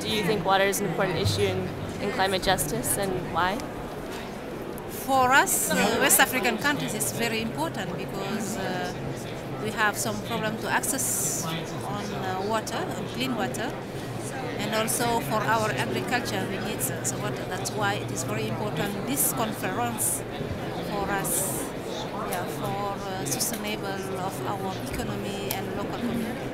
Do you think water is an important issue in climate justice, and why? For us, West African countries, it's very important because we have some problem to access on water, on clean water, and also for our agriculture we need water. That's why it is very important this conference for us, for sustainable of our economy and local community.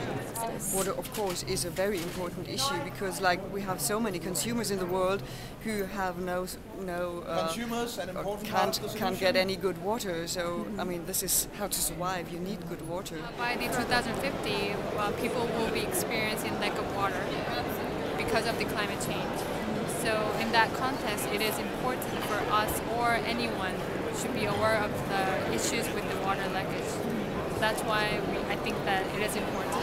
Water, of course, is a very important issue because, like, we have so many consumers in the world who have can't get any good water. So, I mean, this is how to survive. You need good water. By the 2050, people will be experiencing lack of water because of the climate change. So, in that context, it is important for us or anyone should be aware of the issues with the water leakage. That's why I think that it is important.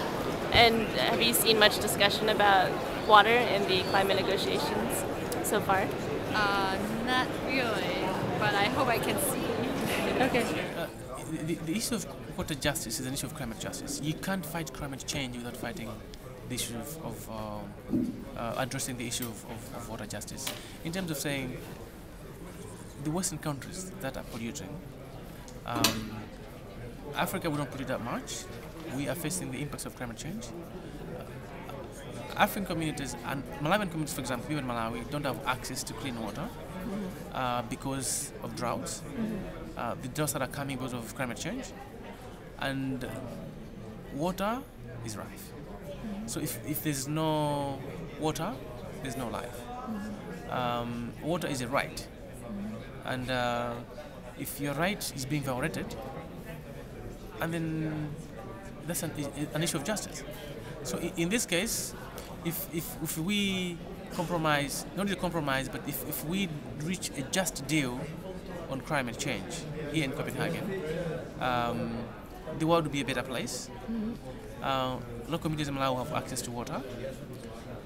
And have you seen much discussion about water in the climate negotiations so far? Not really, but I hope I can see. Okay. The issue of water justice is an issue of climate justice. You can't fight climate change without fighting the issue of addressing the issue of water justice. In terms of saying the Western countries that are polluting, Africa, we don't pollute that much. We are facing the impacts of climate change. African communities and Malawian communities, for example, here in Malawi, don't have access to clean water because of droughts. The droughts that are coming because of climate change, and water is life. So if there's no water, there's no life. Water is a right, and if your right is being violated, and then that's an issue of justice. So in this case, if we compromise, not really compromise, but if we reach a just deal on climate change here in Copenhagen, the world would be a better place. Local communities in Malawi have access to water,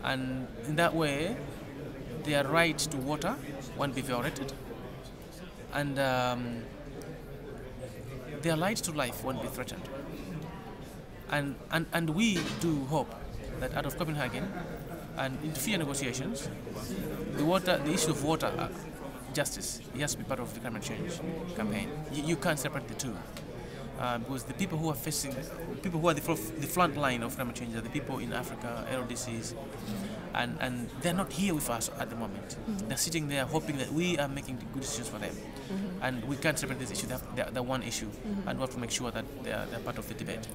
and in that way, their right to water won't be violated, and their right to life won't be threatened. And we do hope that out of Copenhagen and in future negotiations, the issue of water justice, it has to be part of the climate change campaign. You can't separate the two, because the people who are the front line of climate change are the people in Africa, LDCs, and they're not here with us at the moment. They're sitting there hoping that we are making good decisions for them, and we can't separate this issue. They're one issue, and we have to make sure that they're part of the debate.